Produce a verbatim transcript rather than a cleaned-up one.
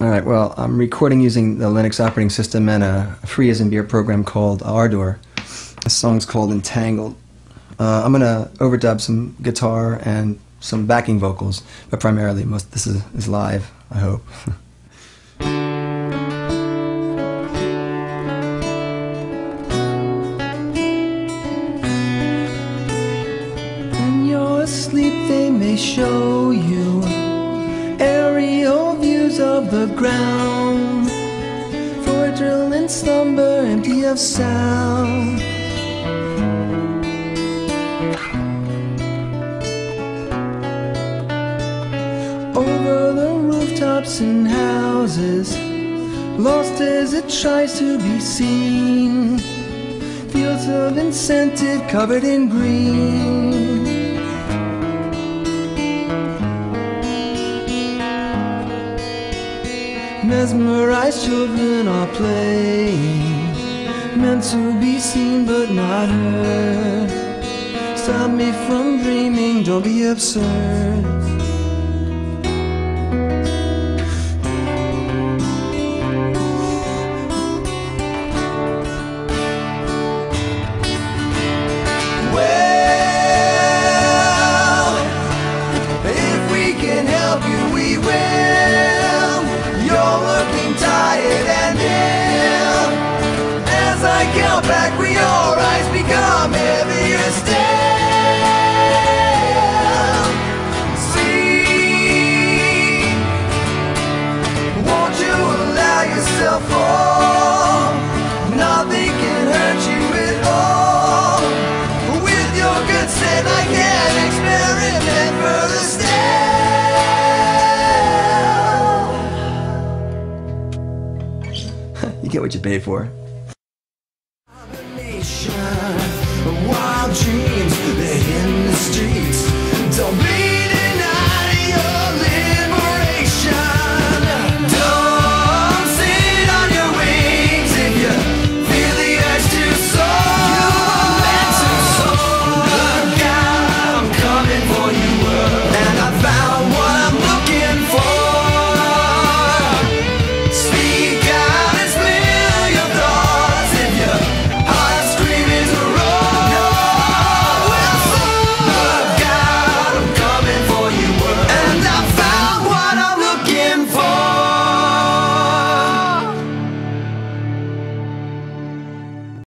All right, well, I'm recording using the Linux operating system and a free as in beer program called Ardour. The song's called Entangled. Uh, I'm going to overdub some guitar and some backing vocals, but primarily most this is, is live, I hope. When you're asleep, they may show you aerial views of the ground, for drill and slumber empty of sound. Over the rooftops and houses, lost as it tries to be seen, fields of incentive covered in green. Mesmerized children are playing, meant to be seen but not heard. Stop me from dreaming, don't be absurd. Back we all rise, become heavier still. See, won't you allow yourself all? Nothing can hurt you at all. With your good sense I can experiment further still. You get what you pay for.